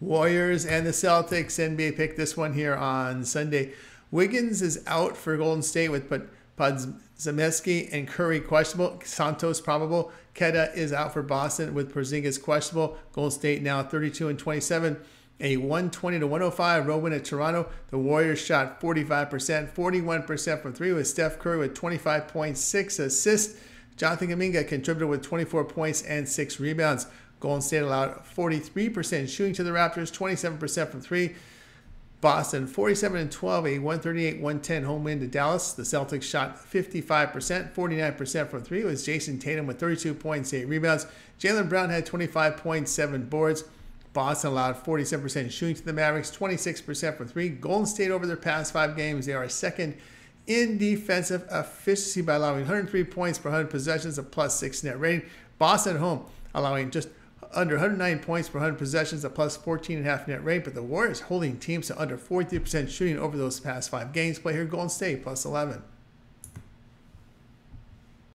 Warriors and the Celtics. NBA picked this one here on Sunday. Wiggins is out for Golden State with Podzameski and Curry questionable. Santos probable. Keta is out for Boston with Porzingis questionable. Golden State now 32-27. A 120-105 road win at Toronto. The Warriors shot 45%, 41% from three with Steph Curry with 25.6 assists. Jonathan Gaminga contributed with 24 points and 6 rebounds. Golden State allowed 43% shooting to the Raptors, 27% from three. Boston 47-12, a 138-110 home win to Dallas. The Celtics shot 55%, 49% from three. It was Jason Tatum with 32 points, 8 rebounds. Jaylen Brown had 25.7 boards. Boston allowed 47% shooting to the Mavericks, 26% from three. Golden State over their past 5 games, they are second in defensive efficiency by allowing 103 points per 100 possessions, a +6 net rating. Boston at home allowing just under 109 points per 100 possessions, a +14.5 net rate, but the Warriors holding teams to under 43% shooting over those past 5 games. Play here, Golden State +11.